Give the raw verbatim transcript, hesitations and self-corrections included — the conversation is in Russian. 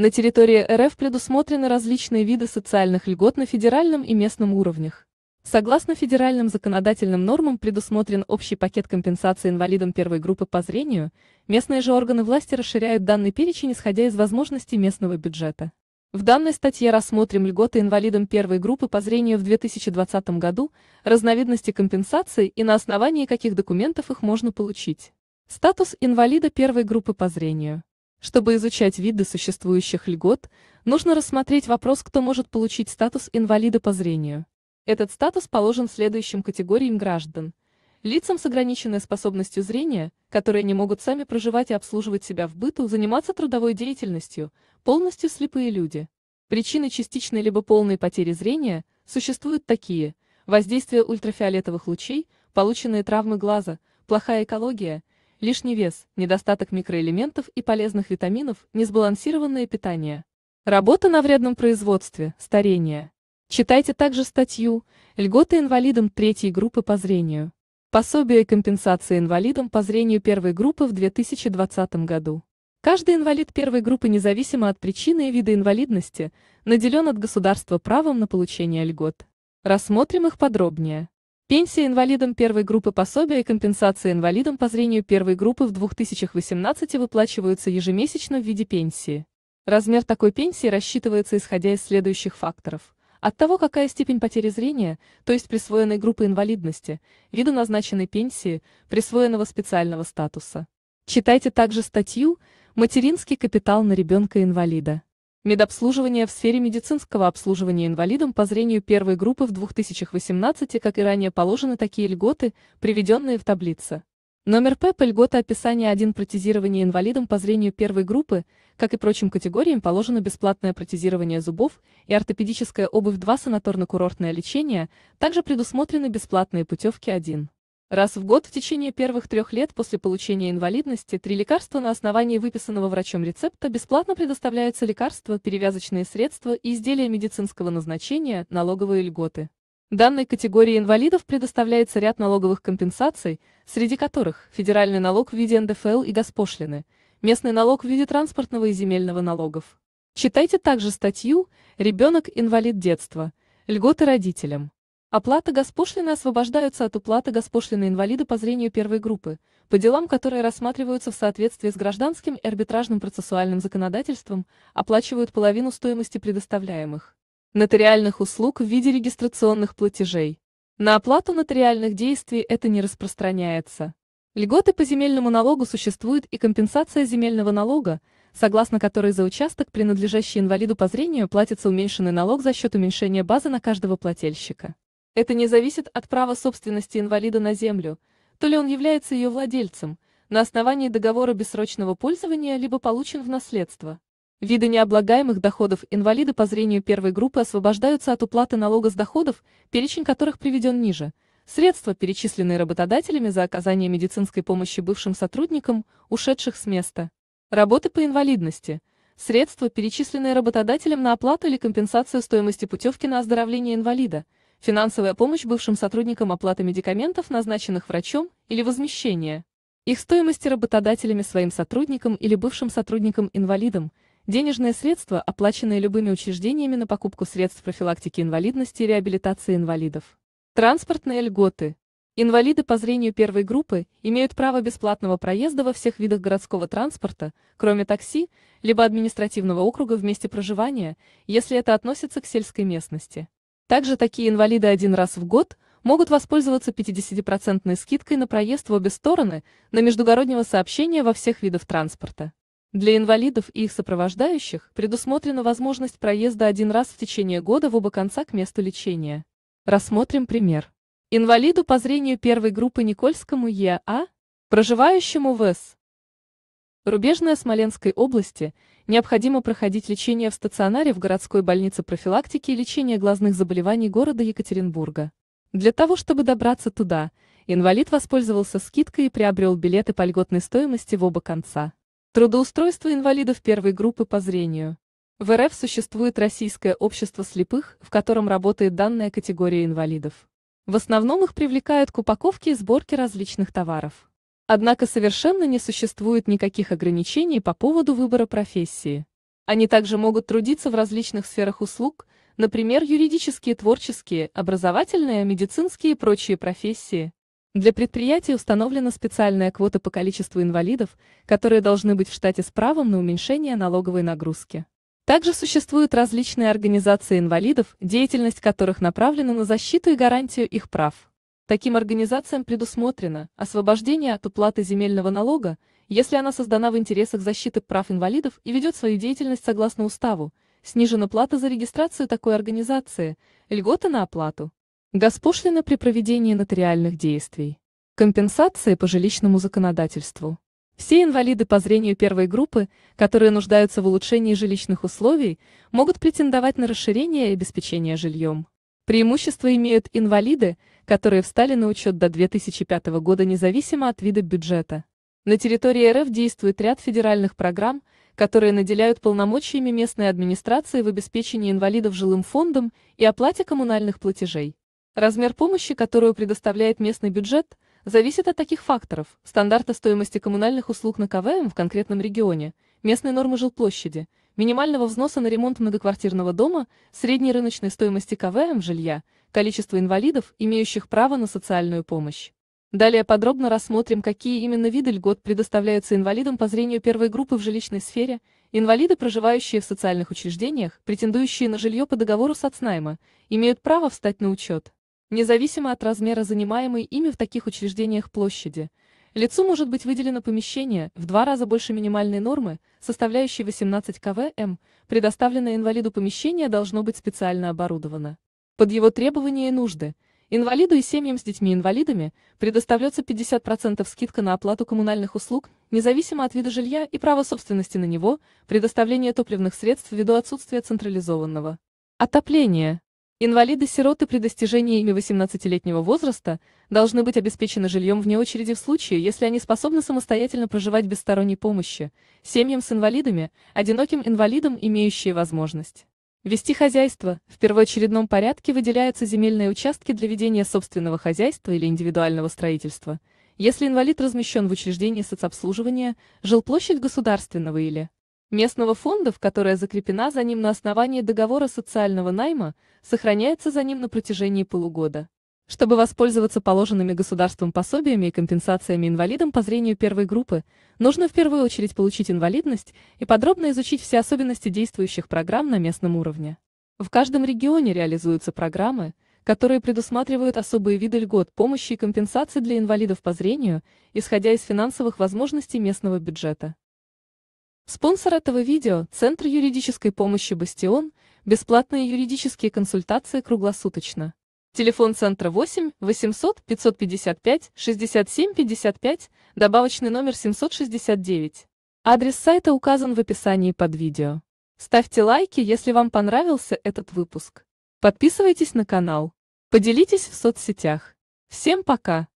На территории эр эф предусмотрены различные виды социальных льгот на федеральном и местном уровнях. Согласно федеральным законодательным нормам предусмотрен общий пакет компенсации инвалидам первой группы по зрению, местные же органы власти расширяют данный перечень, исходя из возможностей местного бюджета. В данной статье рассмотрим льготы инвалидам первой группы по зрению в две тысячи двадцатом году, разновидности компенсации и на основании каких документов их можно получить. Статус инвалида первой группы по зрению. Чтобы изучать виды существующих льгот, нужно рассмотреть вопрос, кто может получить статус инвалида по зрению. Этот статус положен следующим категориям граждан: лицам с ограниченной способностью зрения, которые не могут сами проживать и обслуживать себя в быту, заниматься трудовой деятельностью, полностью слепые люди. Причины частичной либо полной потери зрения существуют такие: воздействие ультрафиолетовых лучей, полученные травмы глаза, плохая экология, лишний вес, недостаток микроэлементов и полезных витаминов, несбалансированное питание, работа на вредном производстве, старение. Читайте также статью «Льготы инвалидам третьей группы по зрению. Пособие и компенсации инвалидам по зрению первой группы в две тысячи двадцатом году». Каждый инвалид первой группы, независимо от причины и вида инвалидности, наделен от государства правом на получение льгот. Рассмотрим их подробнее. Пенсия инвалидам первой группы, пособия и компенсации инвалидам по зрению первой группы в две тысячи восемнадцатом выплачиваются ежемесячно в виде пенсии. Размер такой пенсии рассчитывается исходя из следующих факторов: от того, какая степень потери зрения, то есть присвоенной группы инвалидности, вида назначенной пенсии, присвоенного специального статуса. Читайте также статью «Материнский капитал на ребенка-инвалида». Медобслуживание в сфере медицинского обслуживания инвалидам по зрению первой группы в две тысячи восемнадцатом, как и ранее, положены такие льготы, приведенные в таблице. Номер П по льгота описания один. Протезирование инвалидам по зрению первой группы, как и прочим категориям, положено бесплатное протезирование зубов и ортопедическая обувь. Два. Санаторно-курортное лечение, также предусмотрены бесплатные путевки. Один. Раз в год в течение первых трех лет после получения инвалидности три лекарства на основании выписанного врачом рецепта бесплатно предоставляются: лекарства, перевязочные средства и изделия медицинского назначения, налоговые льготы. Данной категории инвалидов предоставляется ряд налоговых компенсаций, среди которых федеральный налог в виде эн дэ эф эл и госпошлины, местный налог в виде транспортного и земельного налогов. Читайте также статью «Ребенок-инвалид детства. Льготы родителям». Оплата госпошлины. Освобождаются от уплаты госпошлины инвалиды по зрению первой группы по делам, которые рассматриваются в соответствии с гражданским и арбитражным процессуальным законодательством, оплачивают половину стоимости предоставляемых нотариальных услуг в виде регистрационных платежей. На оплату нотариальных действий это не распространяется. Льготы по земельному налогу. Существует и компенсация земельного налога, согласно которой за участок, принадлежащий инвалиду по зрению, платится уменьшенный налог за счет уменьшения базы на каждого плательщика. Это не зависит от права собственности инвалида на землю, то ли он является ее владельцем, на основании договора бессрочного пользования, либо получен в наследство. Виды необлагаемых доходов. Инвалиды по зрению первой группы освобождаются от уплаты налога с доходов, перечень которых приведен ниже. Средства, перечисленные работодателями за оказание медицинской помощи бывшим сотрудникам, ушедших с места работы по инвалидности. Средства, перечисленные работодателям на оплату или компенсацию стоимости путевки на оздоровление инвалида. Финансовая помощь бывшим сотрудникам, оплата медикаментов, назначенных врачом, или возмещение их стоимости работодателями своим сотрудникам или бывшим сотрудникам-инвалидам, денежные средства, оплаченные любыми учреждениями на покупку средств профилактики инвалидности и реабилитации инвалидов. Транспортные льготы. Инвалиды по зрению первой группы имеют право бесплатного проезда во всех видах городского транспорта, кроме такси, либо административного округа в месте проживания, если это относится к сельской местности. Также такие инвалиды один раз в год могут воспользоваться пятидесятипроцентной скидкой на проезд в обе стороны на междугороднего сообщения во всех видах транспорта. Для инвалидов и их сопровождающих предусмотрена возможность проезда один раз в течение года в оба конца к месту лечения. Рассмотрим пример. Инвалиду по зрению первой группы Никольскому е а, проживающему в с. Рубежная Смоленской области, необходимо проходить лечение в стационаре в городской больнице профилактики и лечения глазных заболеваний города Екатеринбурга. Для того, чтобы добраться туда, инвалид воспользовался скидкой и приобрел билеты по льготной стоимости в оба конца. Трудоустройство инвалидов первой группы по зрению. В эр эф существует Российское общество слепых, в котором работает данная категория инвалидов. В основном их привлекают к упаковке и сборке различных товаров. Однако совершенно не существует никаких ограничений по поводу выбора профессии. Они также могут трудиться в различных сферах услуг, например, юридические, творческие, образовательные, медицинские и прочие профессии. Для предприятий установлена специальная квота по количеству инвалидов, которые должны быть в штате с правом на уменьшение налоговой нагрузки. Также существуют различные организации инвалидов, деятельность которых направлена на защиту и гарантию их прав. Таким организациям предусмотрено освобождение от уплаты земельного налога, если она создана в интересах защиты прав инвалидов и ведет свою деятельность согласно уставу, снижена плата за регистрацию такой организации, льготы на оплату, госпошлина при проведении нотариальных действий, компенсации по жилищному законодательству. Все инвалиды по зрению первой группы, которые нуждаются в улучшении жилищных условий, могут претендовать на расширение и обеспечение жильем. Преимущество имеют инвалиды, которые встали на учет до две тысячи пятого года независимо от вида бюджета. На территории РФ действует ряд федеральных программ, которые наделяют полномочиями местной администрации в обеспечении инвалидов жилым фондом и оплате коммунальных платежей. Размер помощи, которую предоставляет местный бюджет, зависит от таких факторов: стандарта стоимости коммунальных услуг на КВМ в конкретном регионе, местной нормы жилплощади, минимального взноса на ремонт многоквартирного дома, средней рыночной стоимости КВМ жилья, количества инвалидов, имеющих право на социальную помощь. Далее подробно рассмотрим, какие именно виды льгот предоставляются инвалидам по зрению первой группы в жилищной сфере, инвалиды, проживающие в социальных учреждениях, претендующие на жилье по договору соцнайма, имеют право встать на учет, независимо от размера занимаемой ими в таких учреждениях площади. Лицу может быть выделено помещение в два раза больше минимальной нормы, составляющей восемнадцать квадратных метров, предоставленное инвалиду помещение должно быть специально оборудовано под его требования и нужды. Инвалиду и семьям с детьми-инвалидами предоставляется пятьдесят процентов скидка на оплату коммунальных услуг, независимо от вида жилья и права собственности на него, предоставление топливных средств ввиду отсутствия централизованного отопления. Инвалиды-сироты при достижении ими восемнадцатилетнего возраста должны быть обеспечены жильем вне очереди в случае, если они способны самостоятельно проживать без сторонней помощи, семьям с инвалидами, одиноким инвалидам, имеющие возможность вести хозяйство. В первоочередном порядке выделяются земельные участки для ведения собственного хозяйства или индивидуального строительства, если инвалид размещен в учреждении соцобслуживания, жилплощадь государственного или местного фонда, которая закреплена за ним на основании договора социального найма, сохраняется за ним на протяжении полугода. Чтобы воспользоваться положенными государством пособиями и компенсациями инвалидам по зрению первой группы, нужно в первую очередь получить инвалидность и подробно изучить все особенности действующих программ на местном уровне. В каждом регионе реализуются программы, которые предусматривают особые виды льгот, помощи и компенсации для инвалидов по зрению, исходя из финансовых возможностей местного бюджета. Спонсор этого видео – Центр юридической помощи «Бастион», бесплатные юридические консультации круглосуточно. Телефон центра восемь восемьсот пятьсот пятьдесят пять шестьдесят семь пятьдесят пять, добавочный номер семьсот шестьдесят девять. Адрес сайта указан в описании под видео. Ставьте лайки, если вам понравился этот выпуск. Подписывайтесь на канал. Поделитесь в соцсетях. Всем пока!